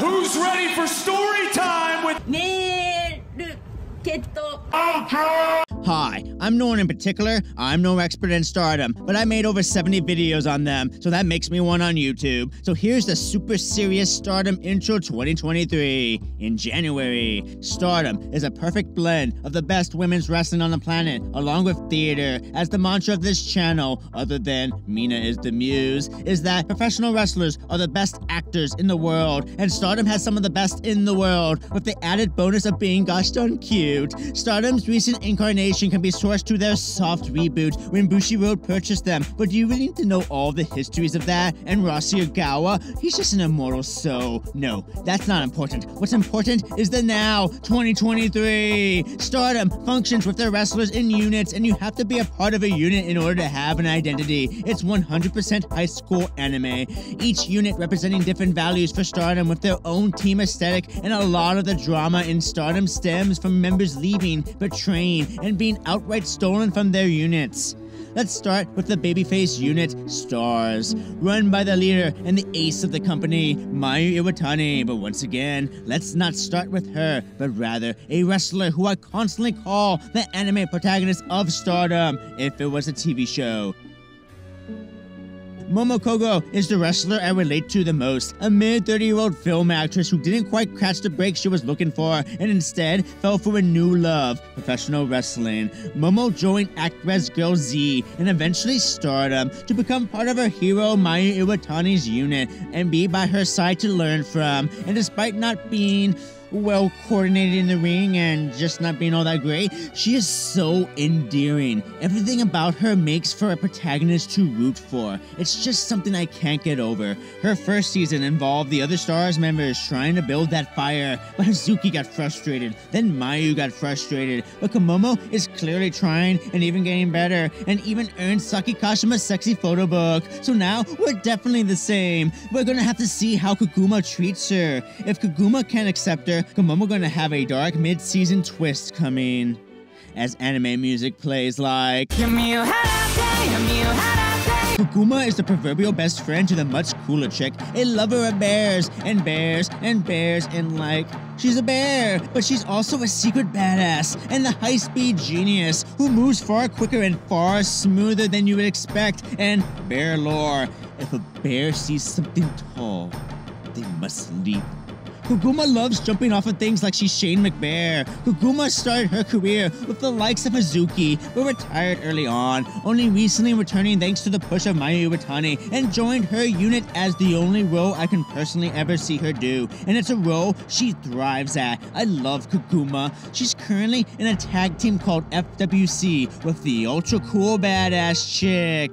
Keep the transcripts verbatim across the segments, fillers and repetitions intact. Who's ready for story time with Ultra? Hi, I'm no one in particular, I'm no expert in Stardom, but I made over seventy videos on them, so that makes me one on YouTube. So here's the Super Serious Stardom Intro twenty twenty-three. In January, Stardom is a perfect blend of the best women's wrestling on the planet, along with theater, as the mantra of this channel, other than Mina is the Muse, is that professional wrestlers are the best actors in the world, and Stardom has some of the best in the world, with the added bonus of being gosh darn cute. Stardom's recent incarnation can be sourced to their soft reboot when Bushiroad purchased them, but do you really need to know all the histories of that? And Rossy Ogawa? He's just an immortal soul. No, that's not important. What's important is the now, twenty twenty-three. Stardom functions with their wrestlers in units, and you have to be a part of a unit in order to have an identity. It's one hundred percent high school anime. Each unit representing different values for Stardom with their own team aesthetic, and a lot of the drama in Stardom stems from members leaving, betraying, and being outright stolen from their units. Let's start with the babyface unit, Stars, run by the leader and the ace of the company, Mayu Iwatani. But once again, let's not start with her, but rather a wrestler who I constantly call the anime protagonist of Stardom, if it was a T V show. Momo Kogo is the wrestler I relate to the most, a mid thirty year old film actress who didn't quite catch the break she was looking for and instead fell for a new love, professional wrestling. Momo joined ActRes Girl Z and eventually Stardom to become part of her hero Mayu Iwatani's unit and be by her side to learn from, and despite not being well coordinated in the ring and just not being all that great, she is so endearing. Everything about her makes for a protagonist to root for. It's just something I can't get over. Her first season involved the other Stars members trying to build that fire, but Hazuki got frustrated, then Mayu got frustrated, but Komomo is clearly trying and even getting better, and even earned Saki Kashima's sexy photo book. So now we're definitely the same. We're gonna have to see how Koguma treats her. If Koguma can't accept her, Komomo gonna have a dark mid-season twist coming, as anime music plays like... Koguma is the proverbial best friend to the much cooler chick, a lover of bears, and bears, and bears, and like... she's a bear, but she's also a secret badass and the high-speed genius who moves far quicker and far smoother than you would expect, and bear lore. If a bear sees something tall, they must leap. Koguma loves jumping off of things like she's Shane McBear. Koguma started her career with the likes of Hazuki, but retired early on, only recently returning thanks to the push of Mayu Iwatani, and joined her unit as the only role I can personally ever see her do, and it's a role she thrives at. I love Koguma. She's currently in a tag team called F W C with the ultra cool badass chick.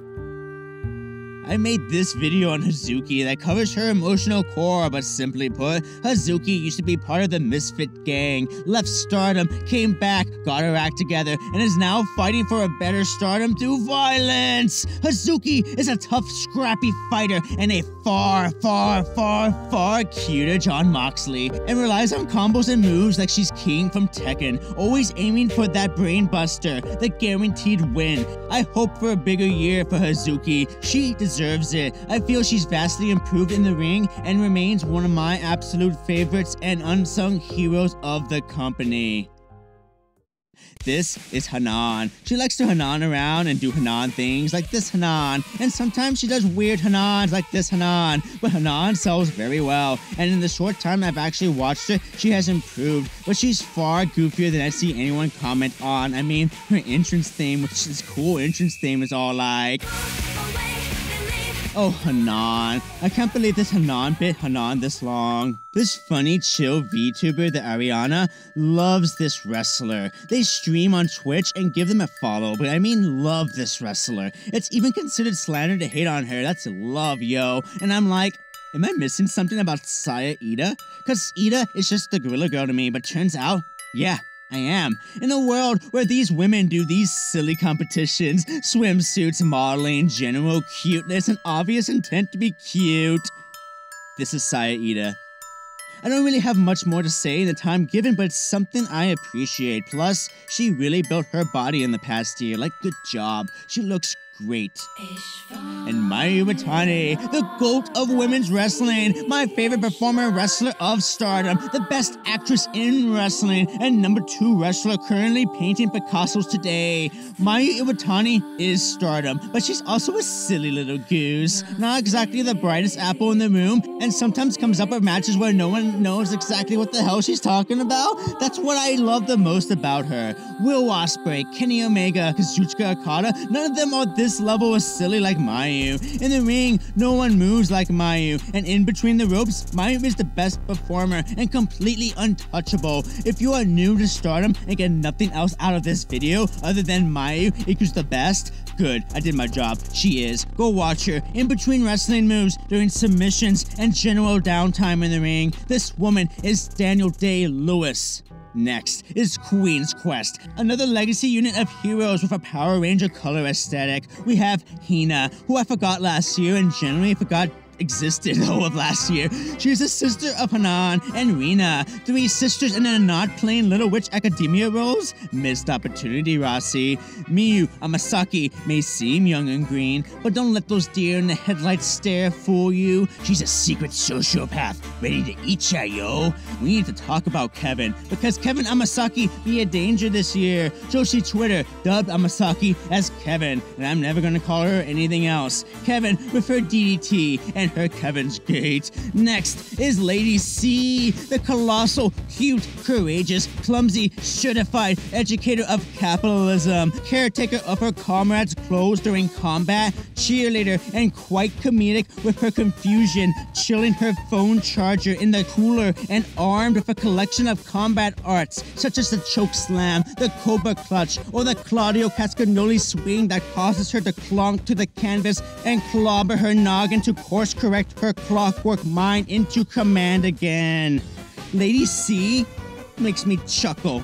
I made this video on Hazuki that covers her emotional core, but simply put, Hazuki used to be part of the Misfit gang, left Stardom, came back, got her act together, and is now fighting for a better Stardom through violence! Hazuki is a tough, scrappy fighter and a far, far, far, far cuter Jon Moxley, and relies on combos and moves like she's King from Tekken, always aiming for that brain buster, the guaranteed win. I hope for a bigger year for Hazuki. She deserves deserves it. I feel she's vastly improved in the ring and remains one of my absolute favorites and unsung heroes of the company. This is Hanan. She likes to Hanan around and do Hanan things like this Hanan, and sometimes she does weird Hanans like this Hanan, but Hanan sells very well, and in the short time I've actually watched her, she has improved, but she's far goofier than I see anyone comment on. I mean, her entrance theme, which is cool entrance theme, is all like... oh, Hanan. I can't believe this Hanan bit Hanan this long. This funny, chill VTuber, the Ariana, loves this wrestler. They stream on Twitch and give them a follow, but I mean love this wrestler. It's even considered slander to hate on her. That's love, yo. And I'm like, am I missing something about Saya Iida? Cause Iida is just the gorilla girl to me, but turns out, yeah, I am. In a world where these women do these silly competitions, swimsuits, modeling, general cuteness, and obvious intent to be cute. This is Saya Iida. I don't really have much more to say in the time given, but it's something I appreciate. Plus, she really built her body in the past year. Like, good job. She looks great. And Mayu Iwatani, the GOAT of women's wrestling, my favorite performer and wrestler of Stardom, the best actress in wrestling, and number two wrestler currently painting Picasso's today. Mayu Iwatani is Stardom, but she's also a silly little goose. Not exactly the brightest apple in the room, and sometimes comes up with matches where no one knows exactly what the hell she's talking about. That's what I love the most about her. Will Ospreay, Kenny Omega, Kazuchika Okada, none of them are this level of silly like Mayu. In the ring, no one moves like Mayu, and in between the ropes, Mayu is the best performer and completely untouchable. If you are new to Stardom and get nothing else out of this video other than Mayu equals the best, good, I did my job. She is. Go watch her. In between wrestling moves, during submissions, and general downtime in the ring, this woman is Daniel Day-Lewis. Next is Queen's Quest, another legacy unit of heroes with a Power Ranger color aesthetic. We have Hina, who I forgot last year and generally forgot existed though of last year. She is a sister of Hanan and Rina, three sisters and are not playing Little Witch Academia roles. Missed opportunity, Rossy. Miyu Amasaki may seem young and green, but don't let those deer in the headlights stare fool you. She's a secret sociopath, ready to eat ya, yo. We need to talk about Kevin, because Kevin Amasaki be a danger this year. Joshi Twitter dubbed Amasaki as Kevin, and I'm never gonna call her anything else. Kevin with her D D T and her Kevin's gate. Next is Lady C, the colossal, cute, courageous, clumsy, certified educator of capitalism, caretaker of her comrades' clothes during combat, cheerleader, and quite comedic with her confusion, chilling her phone charger in the cooler and armed with a collection of combat arts such as the choke slam, the cobra clutch, or the Claudio Castagnoli swing that causes her to clonk to the canvas and clobber her noggin to course correct her clockwork mind into command again. Lady C makes me chuckle.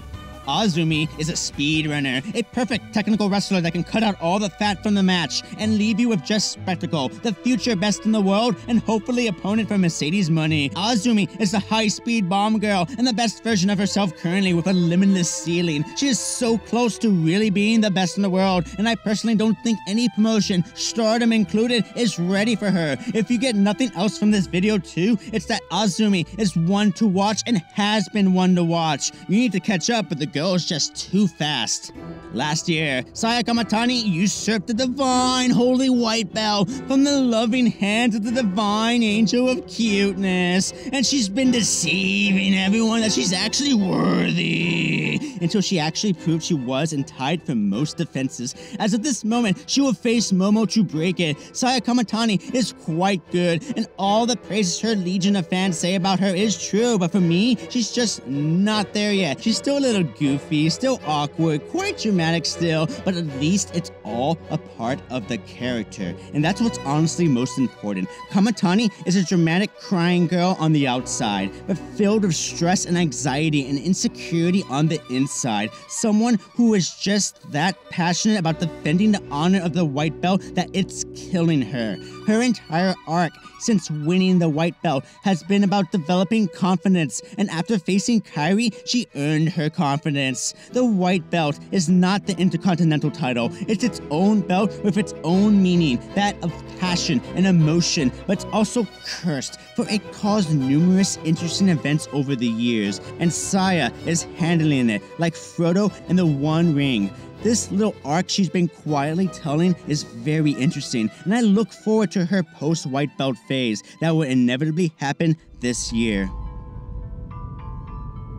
Azumi is a speedrunner, a perfect technical wrestler that can cut out all the fat from the match and leave you with just spectacle, the future best in the world and hopefully opponent for Mercedes Moné. Azumi is the high-speed bomb girl and the best version of herself currently with a limitless ceiling. She is so close to really being the best in the world, and I personally don't think any promotion, Stardom included, is ready for her. If you get nothing else from this video too, it's that Azumi is one to watch and has been one to watch. You need to catch up with the goes just too fast. Last year, Saya Kamitani usurped the divine holy white bell from the loving hands of the divine angel of cuteness, and she's been deceiving everyone that she's actually worthy until she actually proved she was and tied for most defenses. As of this moment, she will face Momo to break it. Saya Kamitani is quite good, and all the praises her legion of fans say about her is true, but for me, she's just not there yet. She's still a little goofy, still awkward, quite dramatic still, but at least it's all a part of the character. And that's what's honestly most important. Kamitani is a dramatic crying girl on the outside, but filled with stress and anxiety and insecurity on the inside. Someone who is just that passionate about defending the honor of the white belt that it's killing her. Her entire arc since winning the white belt has been about developing confidence, and after facing Kairi, she earned her confidence. The white belt is not the Intercontinental title. It's its own belt with its own meaning, that of passion and emotion, but it's also cursed, for it caused numerous interesting events over the years, and Saya is handling it like Frodo in the One Ring. This little arc she's been quietly telling is very interesting, and I look forward to her post-white belt phase that will inevitably happen this year.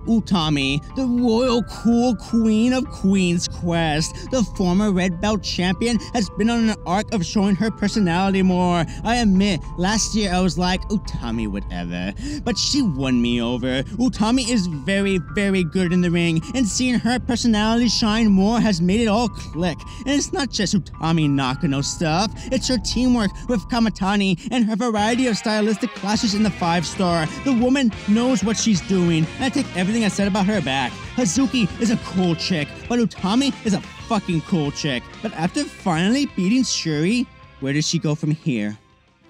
Utami, the royal cool queen of Queen's Quest, the former red belt champion, has been on an arc of showing her personality more. I admit, last year I was like, Utami whatever, but she won me over. Utami is very, very good in the ring, and seeing her personality shine more has made it all click. And it's not just Utami Nakano stuff, it's her teamwork with Kamitani and her variety of stylistic clashes in the five star. The woman knows what she's doing, and I take everything I said about her back. Hazuki is a cool chick, but Utami is a fucking cool chick. But after finally beating Shuri, where does she go from here?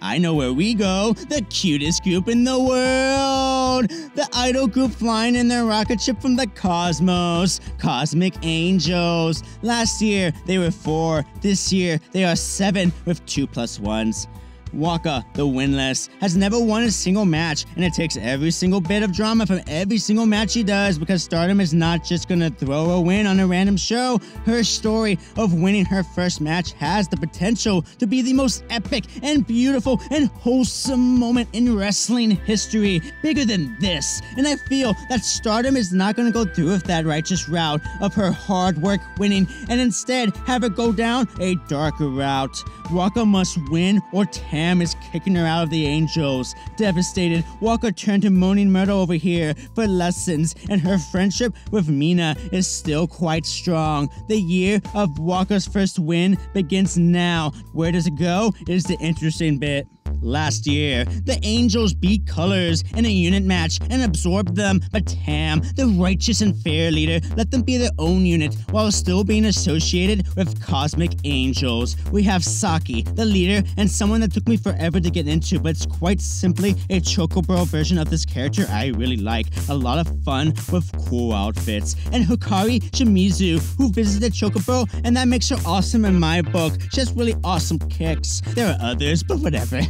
I know where we go, the cutest group in the world! the idol group flying in their rocket ship from the cosmos, Cosmic Angels. Last year, they were four. This year, they are seven with two plus ones. Waka, the winless, has never won a single match, and it takes every single bit of drama from every single match she does because Stardom is not just gonna throw a win on a random show. Her story of winning her first match has the potential to be the most epic and beautiful and wholesome moment in wrestling history, bigger than this. And I feel that Stardom is not gonna go through with that righteous route of her hard work winning and instead have it go down a darker route. Waka must win or tear is kicking her out of the Angels. Devastated, Waka turned to Moaning Murder over here for lessons, and her friendship with Mina is still quite strong. The year of Waka's first win begins now. Where does it go is the interesting bit. Last year, the Angels beat Colors in a unit match and absorbed them, but Tam, the righteous and fair leader, let them be their own unit while still being associated with Cosmic Angels. We have Saki, the leader, and someone that took me forever to get into, but it's quite simply a Choco Pro version of this character I really like. A lot of fun with cool outfits. And Hikari Shimizu, who visited Choco Pro, and that makes her awesome in my book. She has really awesome kicks. There are others, but whatever.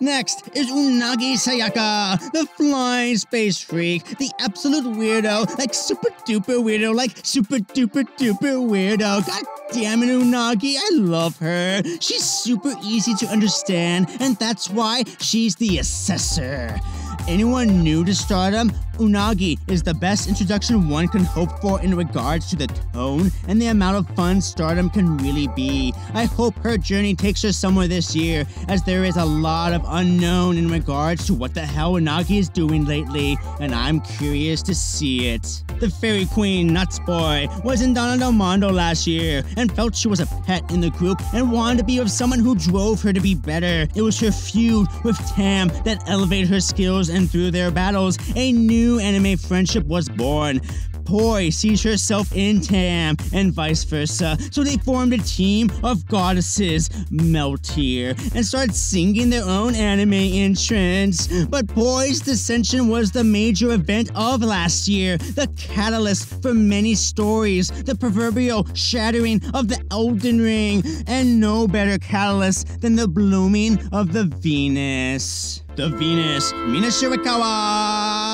Next is Unagi Sayaka, the flying space freak, the absolute weirdo, like super duper weirdo, like super duper duper weirdo. God damn it, Unagi, I love her. She's super easy to understand, and that's why she's the assessor. Anyone new to Stardom, Unagi is the best introduction one can hope for in regards to the tone and the amount of fun Stardom can really be. I hope her journey takes her somewhere this year, as there is a lot of unknown in regards to what the hell Unagi is doing lately, and I'm curious to see it. The Fairy Queen, Natsupoi, was in Donna Del Mondo last year and felt she was a pet in the group and wanted to be with someone who drove her to be better. It was her feud with Tam that elevated her skills, and through their battles, a new anime friendship was born. Poi sees herself in Tam and vice versa, so they formed a team of goddesses, Meltier, and started singing their own anime entrance. But Poi's dissension was the major event of last year, the catalyst for many stories, the proverbial shattering of the Elden Ring, and no better catalyst than the blooming of the Venus. The Venus, Mina Shirakawa.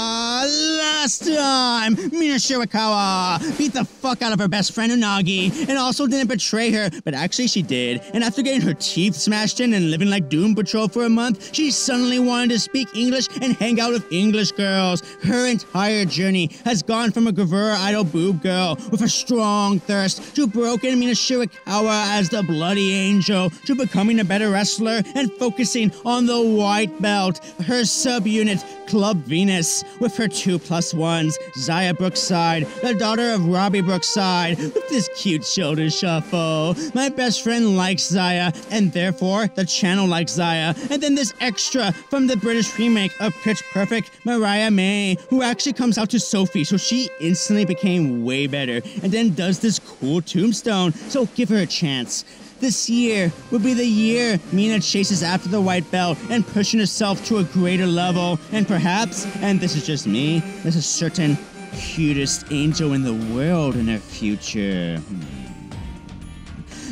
Last time, Mina Shirakawa beat the fuck out of her best friend Unagi and also didn't betray her, but actually she did. And after getting her teeth smashed in and living like Doom Patrol for a month, she suddenly wanted to speak English and hang out with English girls. Her entire journey has gone from a Gavura idol boob girl with a strong thirst to broken Mina Shirakawa as the bloody angel to becoming a better wrestler and focusing on the white belt. Her sub-unit, Club Venus, with her two plus ones, Zaya Brookside, the daughter of Robbie Brookside, with this cute shoulder shuffle. My best friend likes Zaya, and therefore the channel likes Zaya. And then this extra from the British remake of Pitch Perfect, Mariah May, who actually comes out to Sophie, so she instantly became way better, and then does this cool tombstone, so give her a chance. This year would be the year Mina chases after the white belt and pushing herself to a greater level, and perhaps, and this is just me, there's a certain cutest angel in the world in her future.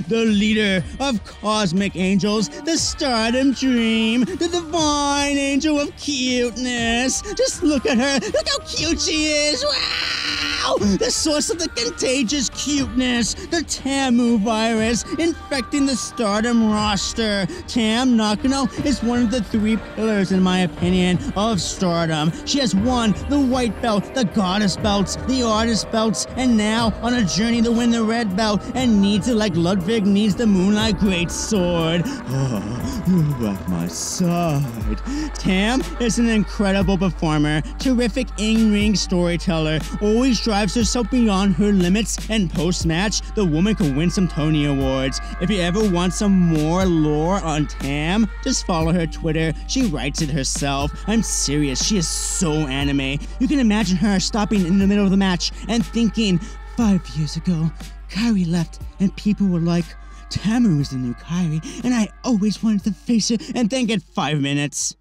The leader of Cosmic Angels, the Stardom Dream, the divine angel of cuteness. Just look at her, look how cute she is, wow! The source of the contagious cuteness, the Tamu virus infecting the Stardom roster. Tam Nakano is one of the three pillars, in my opinion, of Stardom. She has won the white belt, the goddess belts, the artist belts, and now on a journey to win the red belt, and needs it like Ludwig needs the Moonlight Greatsword. Oh, you're at my side. Tam is an incredible performer, terrific in-ring storyteller, always drives herself beyond her limits, and post-match, the woman could win some Tony Awards. If you ever want some more lore on Tam, just follow her Twitter. She writes it herself. I'm serious, she is so anime. You can imagine her stopping in the middle of the match and thinking, five years ago, Kairi left, and people were like, Tamu is the new Kairi, and I always wanted to face her, and then get five minutes.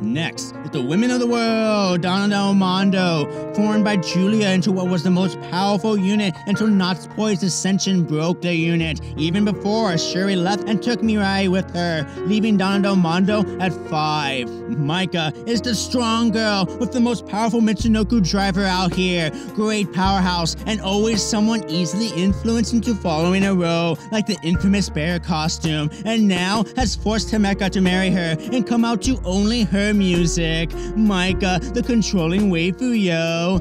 Next, is the Women of the World, Donna Del Mondo, formed by Giulia into what was the most powerful unit until Natsupoi's ascension broke the unit, even before Shuri left and took Mirai with her, leaving Donna Del Mondo at five. Micah is the strong girl with the most powerful Michinoku driver out here, great powerhouse, and always someone easily influenced into following a role, like the infamous bear costume, and now has forced Himeka to marry her and come out to only her music. Micah, the controlling waifu, yo.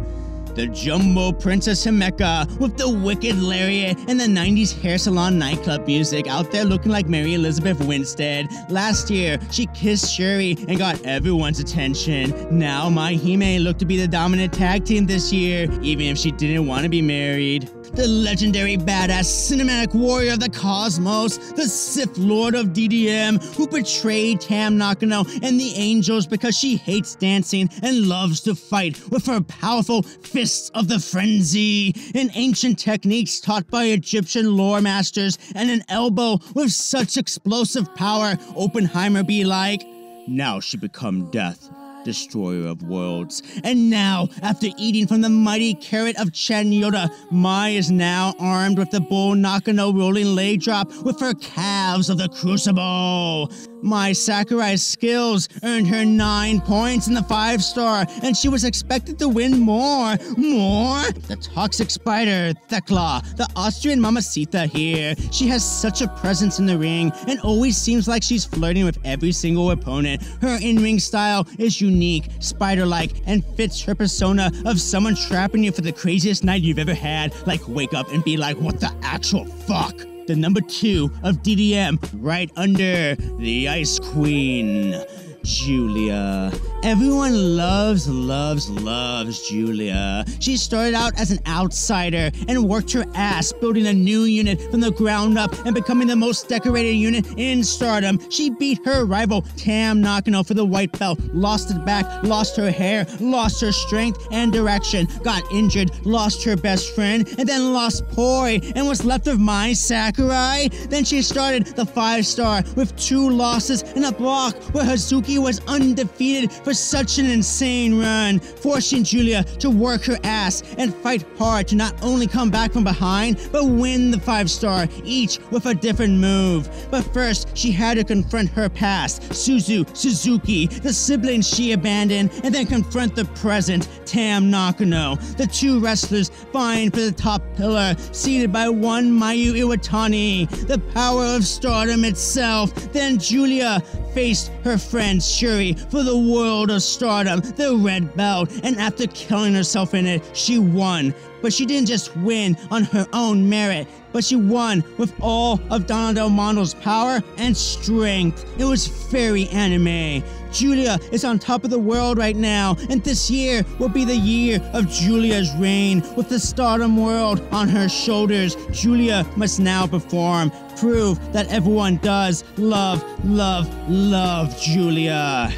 The Jumbo Princess Himeka with the wicked lariat and the nineties hair salon nightclub music out there looking like Mary Elizabeth Winstead. Last year, she kissed Shuri and got everyone's attention. Now Mai Hime looked to be the dominant tag team this year, even if she didn't want to be married. The legendary badass cinematic warrior of the cosmos, the Sith Lord of D D M, who betrayed Tam Nakano and the Angels because she hates dancing and loves to fight with her powerful Fists of the Frenzy, and ancient techniques taught by Egyptian lore masters, and an elbow with such explosive power, Oppenheimer be like, now she become death, destroyer of worlds. And now, after eating from the mighty carrot of Chanyoda, Mai is now armed with the Bull Nakano rolling leg drop with her calves of the Crucible. Mai Sakurai's skills earned her nine points in the five star, and she was expected to win more. More? The toxic spider, Thekla, the Austrian mamacita here. She has such a presence in the ring and always seems like she's flirting with every single opponent. Her in-ring style is unique, spider-like, and fits her persona of someone trapping you for the craziest night you've ever had, like wake up and be like, what the actual fuck? The number two of D D M, right under the Ice Queen, Giulia. Everyone loves, loves, loves Giulia. She started out as an outsider and worked her ass building a new unit from the ground up and becoming the most decorated unit in Stardom. She beat her rival Tam Nakano for the white belt, lost it back, lost her hair, lost her strength and direction, got injured, lost her best friend, and then lost Poi and was left with Mai Sakurai. Then she started the five star with two losses in a block where Hazuki was undefeated for such an insane run, forcing Giulia to work her ass and fight hard to not only come back from behind, but win the five star, each with a different move. But first, she had to confront her past, Suzu Suzuki, the sibling she abandoned, and then confront the present, Tam Nakano. The two wrestlers vying for the top pillar, seated by one Mayu Iwatani, the power of Stardom itself. Then Giulia faced her friend Shuri for the world of Stardom, the red belt, and after killing herself in it, she won. But she didn't just win on her own merit, but she won with all of Donna Del Mondo's power and strength. It was very anime. Giulia is on top of the world right now, and this year will be the year of Giulia's reign. With the Stardom world on her shoulders, Giulia must now perform, prove that everyone does love, love, love Giulia.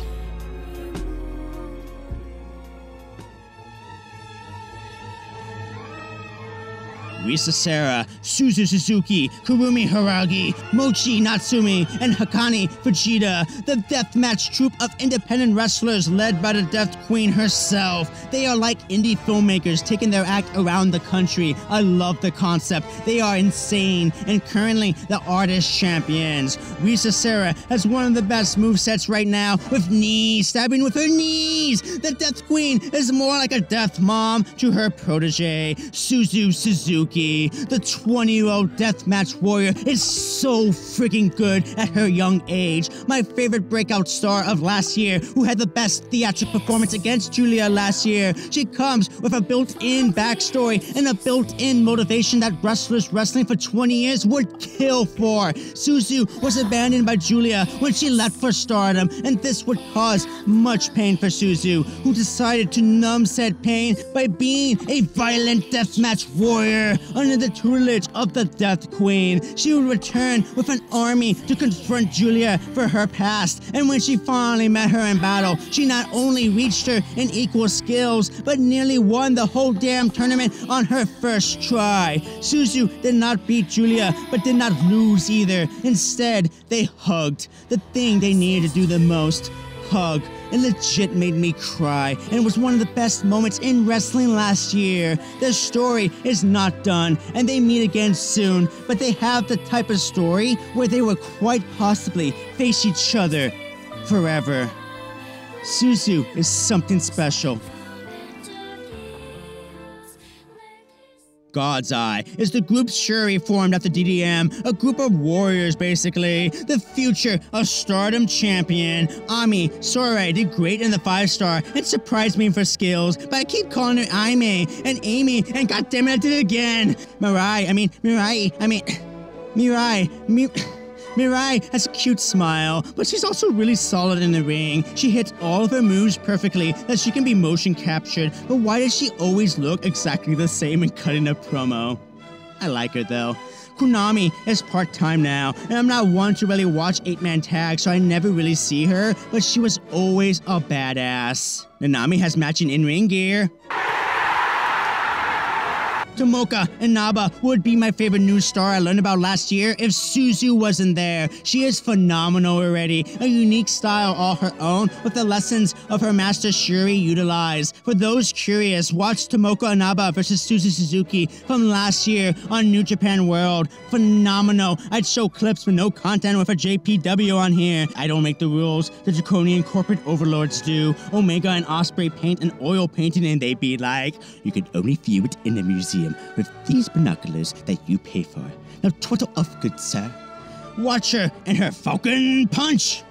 Risa Serra, Suzu Suzuki, Kurumi Haragi, Mochi Natsumi, and Hakane Fujita, the deathmatch troupe of independent wrestlers led by the Death Queen herself. They are like indie filmmakers taking their act around the country. I love the concept. They are insane and currently the artist champions. Risa Serra has one of the best movesets right now with knees, stabbing with her knees. The Death Queen is more like a death mom to her protege, Suzu Suzuki. The twenty year old deathmatch warrior is so freaking good at her young age. My favorite breakout star of last year, who had the best theatric performance against Giulia last year. She comes with a built-in backstory and a built-in motivation that wrestlers wrestling for twenty years would kill for. Suzu was abandoned by Giulia when she left for Stardom, and this would cause much pain for Suzu, who decided to numb said pain by being a violent deathmatch warrior. Under the tutelage of the Death Queen, she would return with an army to confront Giulia for her past, and when she finally met her in battle, she not only reached her in equal skills, but nearly won the whole damn tournament on her first try. Suzu did not beat Giulia, but did not lose either. Instead, they hugged. The thing they needed to do the most, hug. It legit made me cry, and it was one of the best moments in wrestling last year. Their story is not done, and they meet again soon, but they have the type of story where they will quite possibly face each other forever. Suzu is something special. God's Eye is the group Shuri formed after D D M, a group of warriors basically. The future of Stardom champion. Ami Sorai did great in the five star and surprised me for skills, but I keep calling her Aimee and Amy, and goddammit, I did it again! Mirai, I mean, Mirai, I mean, Mirai, Mi Mirai has a cute smile, but she's also really solid in the ring. She hits all of her moves perfectly, that she can be motion captured, but why does she always look exactly the same and cutting a promo? I like her though. Kunami is part-time now, and I'm not one to really watch eight man tag, so I never really see her, but she was always a badass. Nanami has matching in-ring gear. Tomoka Inaba would be my favorite new star I learned about last year if Suzu wasn't there. She is phenomenal already, a unique style all her own with the lessons of her master Shuri utilized. For those curious, watch Tomoka Inaba versus Suzu Suzuki from last year on New Japan World. Phenomenal. I'd show clips but no content with a J P W on here. I don't make the rules, the draconian corporate overlords do. Omega and Osprey paint an oil painting and they be like, you can only view it in the museum with these binoculars that you pay for. Now twiddle off, good sir. Watch her and her Falcon Punch!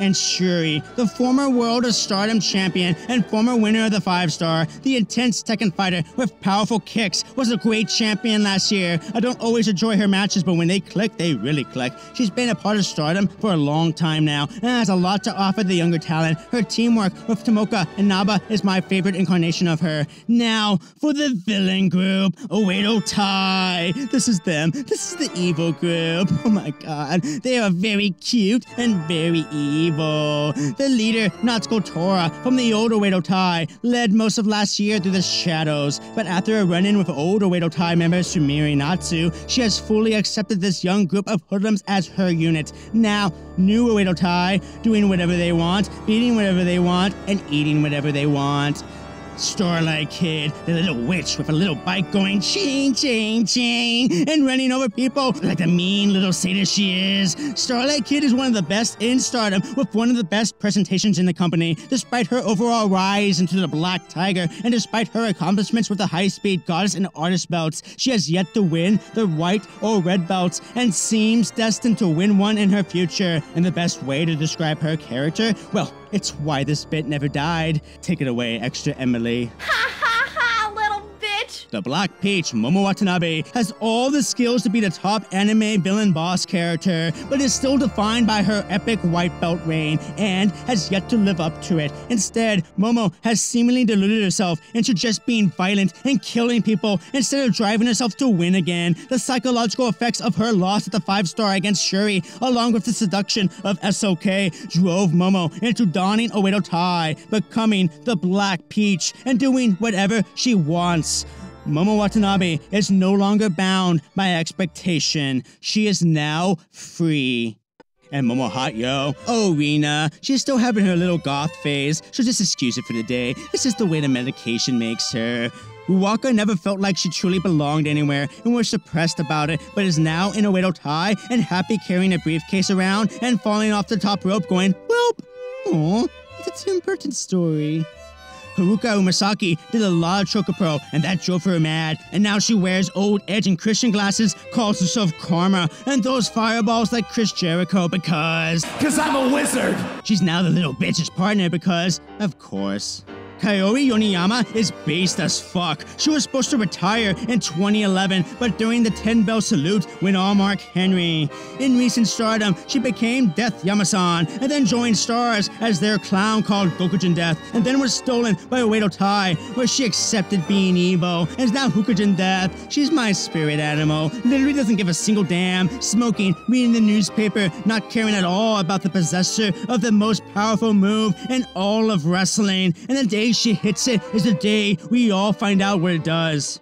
And Shuri, the former World of Stardom champion and former winner of the five star, the intense Tekken fighter with powerful kicks, was a great champion last year. I don't always enjoy her matches, but when they click, they really click. She's been a part of Stardom for a long time now, and has a lot to offer the younger talent. Her teamwork with Tomoka Inaba is my favorite incarnation of her. Now, for the villain group, Oedo Tai. This is them. This is the evil group. Oh my god. They are very cute and very evil. Evil. The leader, Natsuko Tora, from the old Oedo Tai, led most of last year through the shadows, but after a run-in with old Oedo Tai member Sumiri Natsu, she has fully accepted this young group of hoodlums as her unit. Now, new Oedo Tai, doing whatever they want, beating whatever they want, and eating whatever they want. Starlight Kid, the little witch with a little bike going ching, ching, ching, and running over people like the mean little sadist she is. Starlight Kid is one of the best in Stardom with one of the best presentations in the company. Despite her overall rise into the Black Tiger and despite her accomplishments with the high-speed goddess and artist belts, she has yet to win the white or red belts and seems destined to win one in her future. And the best way to describe her character? Well, it's why this bit never died. Take it away, Extra Emily. Ha ha ha, little bitch! The Black Peach, Momo Watanabe, has all the skills to be the top anime villain boss character, but is still defined by her epic white belt reign and has yet to live up to it. Instead, Momo has seemingly deluded herself into just being violent and killing people instead of driving herself to win again. The psychological effects of her loss at the five star against Shuri, along with the seduction of S O K, drove Momo into donning Oedo Tai, becoming the Black Peach, and doing whatever she wants. Momo Watanabe is no longer bound by expectation. She is now free. And Momo Hot Yo. Oh, Rina. She's still having her little goth phase, so just excuse it for today. This is the way the medication makes her. Waka never felt like she truly belonged anywhere and was suppressed about it, but is now in a Oedo Tai and happy carrying a briefcase around and falling off the top rope going, welp. Aw, it's a Tim Burton story. Haruka Umasaki did a lot of Choco Pro, and that drove her mad. And now she wears old Edge and Christian glasses, calls herself Karma, and throws fireballs like Chris Jericho because... Cause I'm a wizard! She's now the little bitch's partner because, of course. Kaori Yoniyama is based as fuck. She was supposed to retire in twenty eleven, but during the ten bell salute went all Mark Henry. In recent Stardom, she became Death Yamasan, and then joined Stars as their clown called Gokujin Death, and then was stolen by Oedo Tai, where she accepted being evil, and is now Hokujin Death. She's my spirit animal, literally doesn't give a single damn, smoking, reading the newspaper, not caring at all about the possessor of the most powerful move in all of wrestling, and the day she hits it is the day we all find out what it does.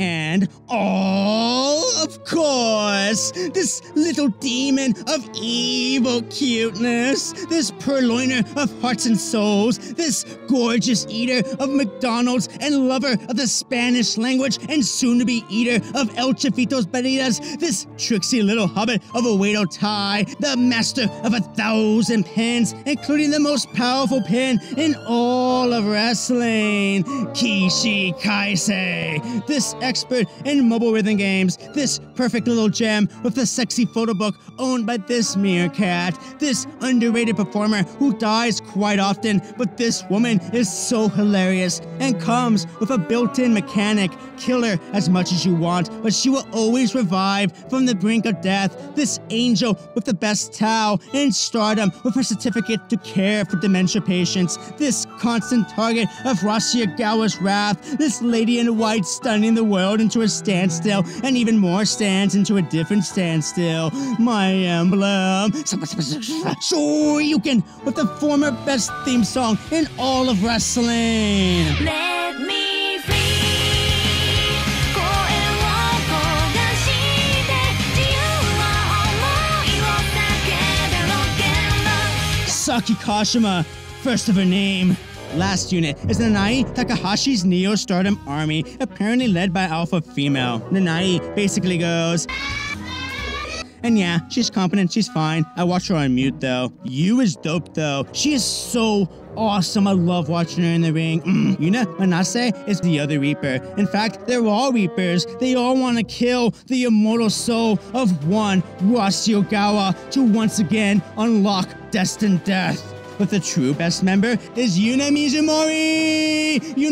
And all of Of course! This little demon of evil cuteness, this purloiner of hearts and souls, this gorgeous eater of McDonald's and lover of the Spanish language and soon-to-be eater of El Chifito's Barritas, this tricksy little hobbit of Oedo Tai, the master of a thousand pens, including the most powerful pen in all of wrestling, Kishi Kaisei, this expert in mobile rhythm games, this perfect little gem with the sexy photo book owned by this meerkat, this underrated performer who dies quite often, but this woman is so hilarious and comes with a built-in mechanic, kill her as much as you want, but she will always revive from the brink of death, this angel with the best towel in Stardom with her certificate to care for dementia patients, this constant target of Rossy Ogawa's wrath, this lady in white stunning the world into a standstill and even more stands into a different standstill, my emblem, Shoryuken with the former best theme song in all of wrestling. Let me Saki Kashima, first of her name. Last unit is Nanai Takahashi's Neo Stardom Army, apparently led by Alpha Female. Nanai basically goes... And yeah, she's competent, she's fine. I watch her on mute though. You is dope though. She is so awesome. I love watching her in the ring. Mm. Yuna Manase is the other Reaper. In fact, they're all Reapers. They all want to kill the immortal soul of one Rossy Ogawa to once again unlock destined death. But the true best member is Yuna Mizumori! Yunamon!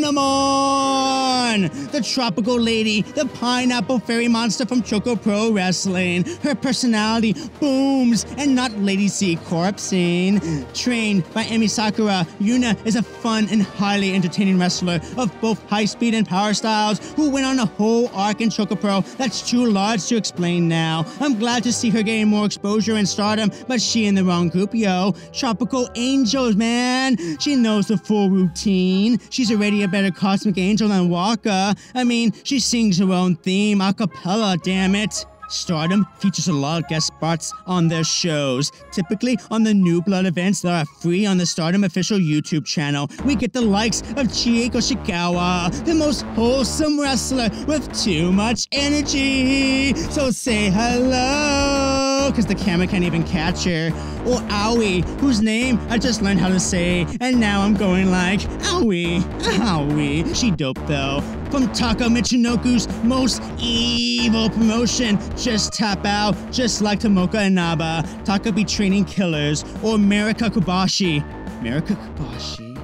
The tropical lady, the pineapple fairy monster from Choco Pro Wrestling. Her personality booms and not Lady C corpsing. Trained by Emi Sakura, Yuna is a fun and highly entertaining wrestler of both high speed and power styles who went on a whole arc in Choco Pro that's too large to explain now. I'm glad to see her getting more exposure in Stardom, but she in the wrong group, yo. Tropical Angel Angels, man. She knows the full routine. She's already a better Cosmic Angel than Waka. I mean, she sings her own theme a cappella, damn it. Stardom features a lot of guest spots on their shows, typically on the New Blood events that are free on the Stardom official YouTube channel. We get the likes of Chieko Shikawa, the most wholesome wrestler with too much energy. So say hello, because the camera can't even catch her. Or Aoi, whose name I just learned how to say, and now I'm going like, Aoi, Aoi. She dope though. From Taka Michinoku's most evil promotion, Just Tap Out, just like Tomoka Inaba, Taka be training killers, or Merika Kobashi. Merika Kobashi?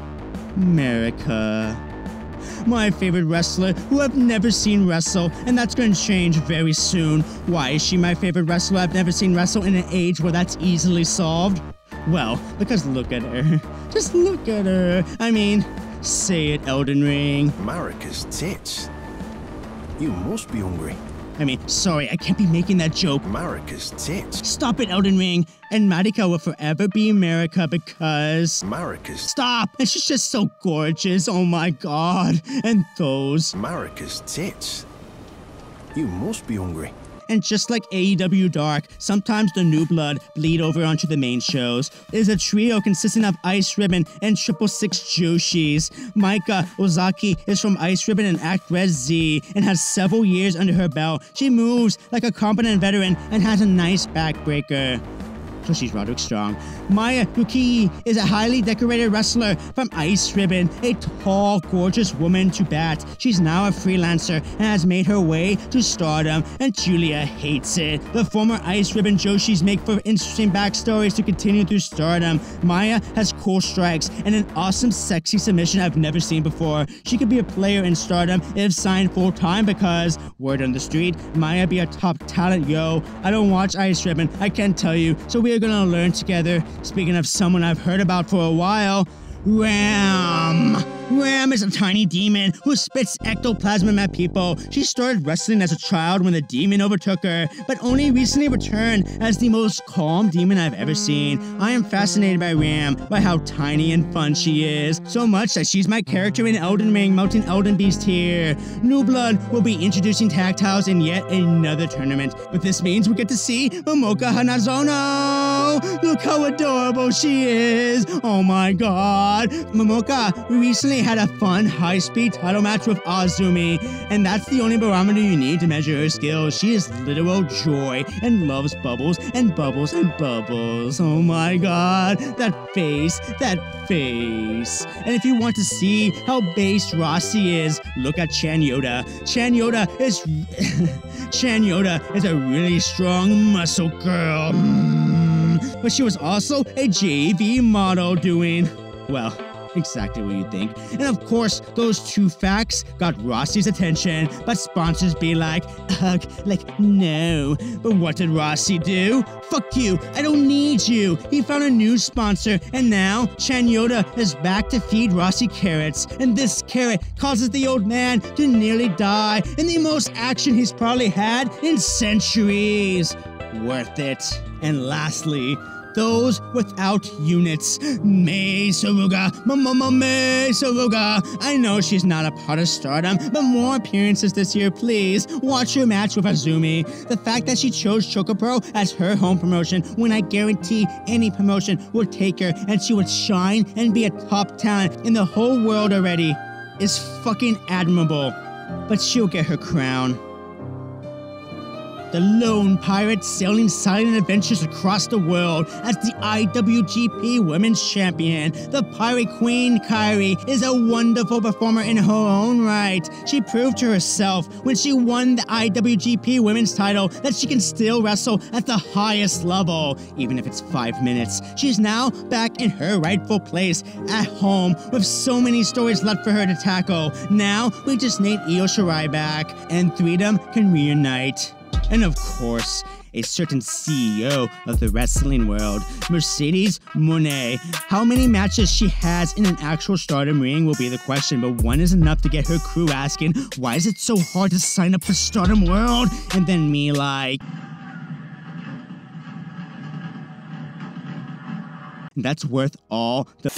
Merika. My favorite wrestler who I've never seen wrestle, and that's going to change very soon. Why is she my favorite wrestler I've never seen wrestle in an age where that's easily solved? Well, because look at her. Just look at her. I mean, say it, Elden Ring. Marika's tits. You must be hungry. I mean, sorry, I can't be making that joke. Marika's tits. Stop it, Elden Ring. And Marika will forever be America because... Marika's... Stop! And she's just so gorgeous, oh my god. And those... Marika's tits. You must be hungry. And just like A E W Dark, sometimes the New Blood bleed over onto the main shows. There's a trio consisting of Ice Ribbon and Triple Six Joshis. Maika Ozaki is from Ice Ribbon and Act Red Z and has several years under her belt. She moves like a competent veteran and has a nice backbreaker. So she's Roderick Strong. Maya Yukii is a highly decorated wrestler from Ice Ribbon, a tall, gorgeous woman to bat. She's now a freelancer and has made her way to Stardom, and Giulia hates it. The former Ice Ribbon Joshis make for interesting backstories to continue through Stardom. Maya has cool strikes and an awesome, sexy submission I've never seen before. She could be a player in Stardom if signed full-time because, word on the street, Maya be a top talent, yo. I don't watch Ice Ribbon, I can't tell you, so we We're gonna learn together. Speaking of someone I've heard about for a while, Ram! Ram is a tiny demon who spits ectoplasm at people. She started wrestling as a child when the demon overtook her, but only recently returned as the most calm demon I've ever seen. I am fascinated by Ram, by how tiny and fun she is, so much that she's my character in Elden Ring, Mountain Elden Beast here. New Blood will be introducing tactiles in yet another tournament, but this means we get to see Momoka Hanazono! Look how adorable she is! Oh my god! Momoka recently had a fun high-speed title match with Azumi, and that's the only barometer you need to measure her skills. She is literal joy and loves bubbles and bubbles and bubbles. Oh my god, that face, that face. And if you want to see how based Rossy is, look at Chanyoda. Chanyoda is... Chanyoda is a really strong muscle girl. Mm. But she was also a J V model doing, well, exactly what you think. And of course, those two facts got Rossy's attention, but sponsors be like, ugh, like, no. But what did Rossy do? Fuck you, I don't need you. He found a new sponsor, and now Chanyoda is back to feed Rossy carrots, and this carrot causes the old man to nearly die in the most action he's probably had in centuries. Worth it. And lastly, those without units. Mei Suruga, Momomo Mei Suruga. I know she's not a part of Stardom, but more appearances this year, please. Watch her match with Azumi. The fact that she chose Choco Pro as her home promotion, when I guarantee any promotion would take her and she would shine and be a top talent in the whole world already, is fucking admirable. But she'll get her crown. The lone pirate sailing silent adventures across the world as the I W G P Women's Champion. The Pirate Queen, Kairi, is a wonderful performer in her own right. She proved to herself when she won the I W G P Women's title that she can still wrestle at the highest level, even if it's five minutes. She's now back in her rightful place at home with so many stories left for her to tackle. Now, we just need Io Shirai back, and Threedom can reunite. And of course, a certain C E O of the wrestling world, Mercedes Moné. How many matches she has in an actual Stardom ring will be the question, but one is enough to get her crew asking, why is it so hard to sign up for Stardom World? And then me like... That's worth all the...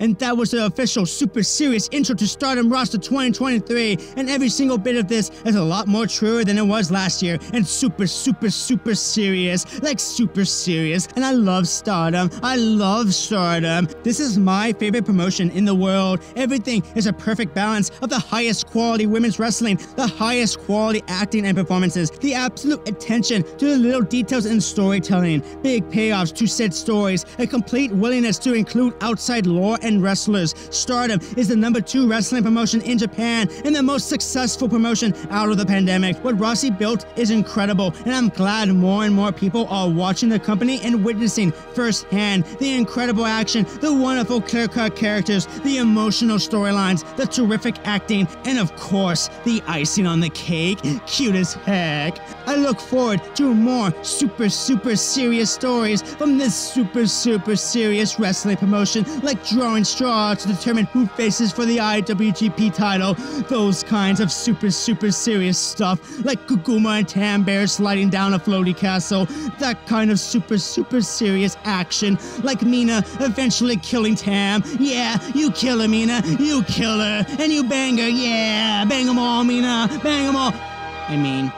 And that was the official Super Series Intro to Stardom roster twenty twenty-three, and every single bit of this is a lot more truer than it was last year, and super, super, super serious, like super serious, and I love Stardom, I love Stardom. This is my favorite promotion in the world. Everything is a perfect balance of the highest quality women's wrestling, the highest quality acting and performances, the absolute attention to the little details in storytelling, big payoffs to said stories, a complete willingness to include outside lore and wrestlers. Stardom is the number two wrestling promotion in Japan and the most successful promotion out of the pandemic. What Rossy built is incredible, and I'm glad more and more people are watching the company and witnessing firsthand the incredible action, the wonderful clear-cut characters, the emotional storylines, the terrific acting, and of course, the icing on the cake. Cute as heck. I look forward to more super, super serious stories from this super, super serious wrestling promotion, like drawing straw to determine who faces for the I W G P title, those kinds of super, super serious stuff, like Koguma and Tam Bear sliding down a floaty castle, that kind of super, super serious action, like Mina eventually killing Tam, yeah, you kill her, Mina, you kill her, and you bang her, yeah, bang them all, Mina, bang them all, I mean,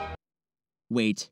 wait.